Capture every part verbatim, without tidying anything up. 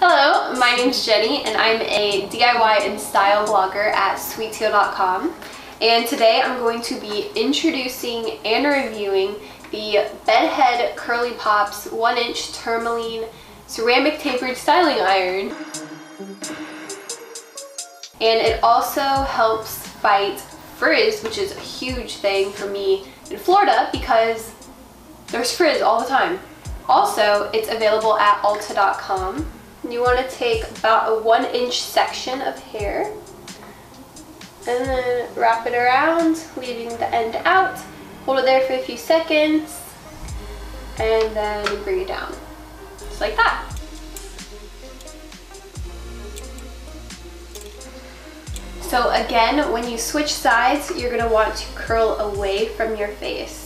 Hello, my name's Jenny and I'm a D I Y and style blogger at sweet teal dot com, and today I'm going to be introducing and reviewing the Bed Head Curly Pops one inch Tourmaline Ceramic Tapered Styling Iron. And it also helps fight frizz, which is a huge thing for me in Florida because there's frizz all the time. Also, it's available at Ulta dot com. You want to take about a one inch section of hair and then wrap it around, leaving the end out. Hold it there for a few seconds and then bring it down. Just like that. So again, when you switch sides, you're going to want to curl away from your face.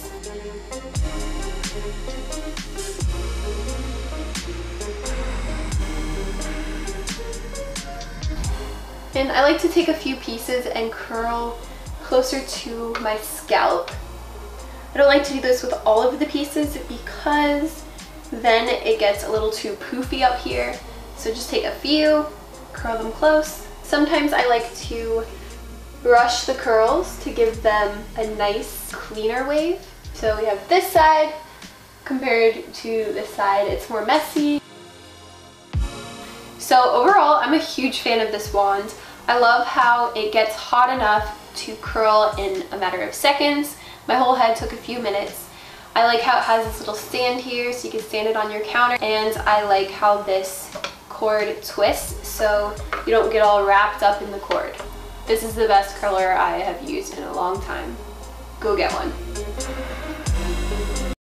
And I like to take a few pieces and curl closer to my scalp. I don't like to do this with all of the pieces because then it gets a little too poofy up here. So just take a few, curl them close. Sometimes I like to brush the curls to give them a nice, cleaner wave. So we have this side compared to this side, it's more messy. So overall, I'm a huge fan of this wand. I love how it gets hot enough to curl in a matter of seconds. My whole head took a few minutes. I like how it has this little stand here so you can stand it on your counter, and I like how this cord twists so you don't get all wrapped up in the cord. This is the best curler I have used in a long time. Go get one.